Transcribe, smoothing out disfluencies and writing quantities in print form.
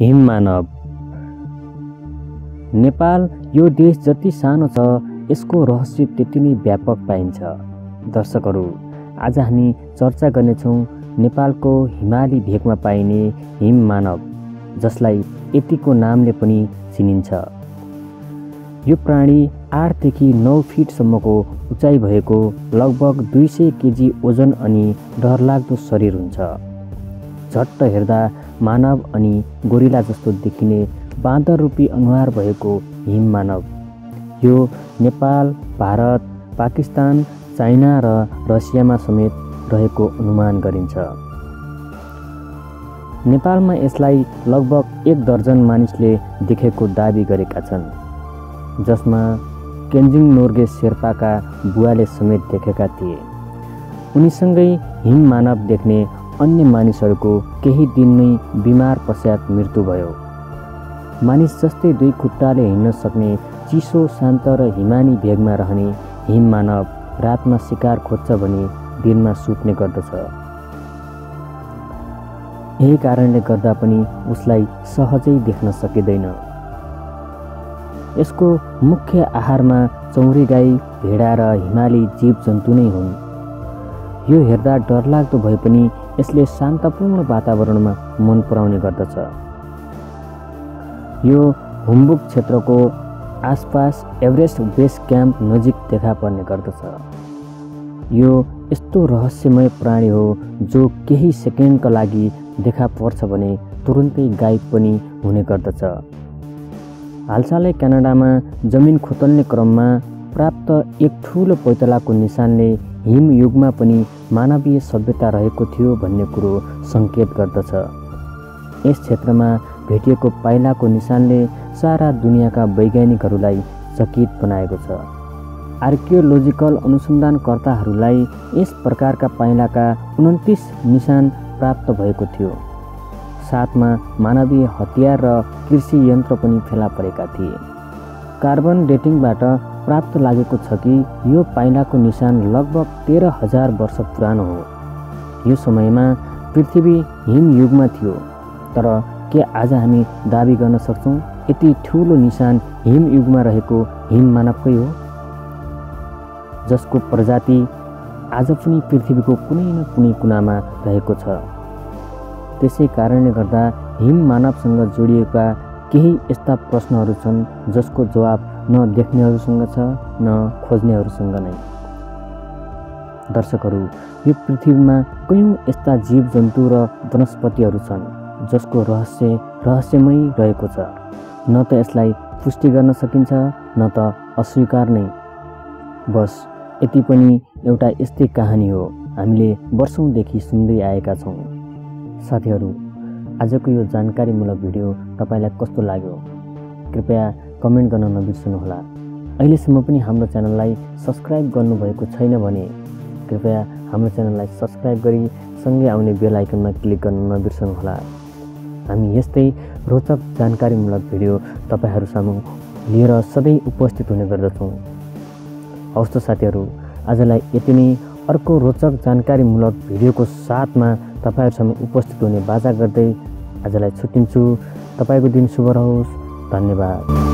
हिम मानव। नेपाल यो देश जति सानो छ यसको रहस्य त्यति नै व्यापक पाइन्छ। दर्शकहरू, आज हामी चर्चा गर्नेछौँ नेपालको हिमाली भेगमा पाइने हिम मानव, जसलाई यतिको नामले पनि चिनिन्छ। यो प्राणी 8 देखि 9 फिटसम्मको उचाइ भएको लगभग 200 केजी ओजन अनि डरलाग्दो शरीर हुन्छ। झट्ट हेर्दा मानव अनि गोरिला जस्तो देखिने बाँदर रूपी अनुहार भएको हिम मानव यो नेपाल, भारत, पाकिस्तान, चाइना र रसियामा समेत रहेको अनुमान गरिन्छ। नेपालमा यसलाई लगभग 1 दर्जन मानिसले देखेको दाबी गरेका छन्, जसमा केन्जिङ नोर्गे शेर्पाका बुवाले समेत देखेका थिए। उनीसँगै हिम मानव देख्ने अन्य मानिसहरूको केही दिनमै बिमार पश्चात मृत्यु भयो। मानिस जस्तै 2 खुट्टाले हिँड्न सक्ने चिसो, शान्त र हिमानी भेगमा रहने हिम मानव रातमा शिकार खोज्छ भने दिनमा सुत्ने गर्दछ। यही कारणले गर्दा पनि उसलाई सहजै देख्न सकिँदैन। यसको मुख्य आहारमा चौँरी गाई, भेडा र हिमाली जीवजन्तु नै हुन्। यो हेर्दा डरलाग्दो भए पनि यसले शान्तपूर्ण वातावरणमा मन पराउने गर्दछ। यो हुम्बुक क्षेत्रको आसपास एभरेस्ट बेस क्याम्प नजिक देखा पर्ने गर्दछ। यो यस्तो रहस्यमय प्राणी हो जो केही सेकेन्डका लागि देखा पर्छ भने तुरुन्तै गायब पनि हुने गर्दछ। हालसालै क्यानाडामा जमिन खोतल्ने क्रममा प्राप्त 1 ठुलो पैतालाको निशानले हिम युगमा पनि मानवीय सभ्यता रहेको थियो भन्ने कुरो सङ्केत गर्दछ। यस क्षेत्रमा भेटिएको पाइलाको निशानले सारा दुनियाँका वैज्ञानिकहरूलाई चकित बनाएको छ। आर्कियोलोजिकल अनुसन्धानकर्ताहरूलाई यस प्रकारका पाइलाका 29 निशान प्राप्त भएको थियो। साथमा मानवीय हतियार र कृषि यन्त्र पनि फेला परेका थिए। कार्बन डेटिङबाट प्राप्त लागेको छ कि यो पाइलाको निशान लगभग 13,000 वर्ष पुरानो हो। यो समयमा पृथ्वी हिम युगमा थियो, तर के आज हामी दाबी गर्न सक्छौँ यति ठुलो निशान हिम युगमा रहेको हिम मानवकै हो, जसको प्रजाति आज पनि पृथ्वीको कुनै न कुनै कुनामा रहेको छ। त्यसै कारणले गर्दा हिम मानवसँग जोडिएका केही यस्ता प्रश्नहरू छन् जसको जवाब न देख्नेहरूसँग छ न खोज्नेहरूसँग नै। दर्शकहरू, यो पृथ्वीमा कयौँ यस्ता जीवजन्तु र वनस्पतिहरू छन् जसको रहस्यमय रहेको छ। न त यसलाई पुष्टि गर्न सकिन्छ न त अस्वीकार नै। बस यति पनि एउटा यस्तै कहानी हो हामीले वर्षौँदेखि सुन्दै आएका छौँ। साथीहरू, आजको यो जानकारीमूलक भिडियो तपाईँलाई कस्तो लाग्यो कृपया कमेन्ट गर्न नबिर्सनुहोला। अहिलेसम्म पनि हाम्रो च्यानललाई सब्सक्राइब गर्नुभएको छैन भने कृपया हाम्रो च्यानललाई सब्सक्राइब गरी सँगै आउने बेल आइकनमा क्लिक गर्न नबिर्सनुहोला। हामी यस्तै रोचक जानकारीमूलक भिडियो तपाईँहरूसम्म लिएर सधैँ उपस्थित हुने गर्दछौँ। हवस् त साथीहरू, आजलाई यति नै। अर्को रोचक जानकारीमूलक भिडियोको साथमा तपाईँहरूसम्म उपस्थित हुने बाजा गर्दै आजलाई छुट्टिन्छु। तपाईँको दिन शुभ रहोस्। धन्यवाद।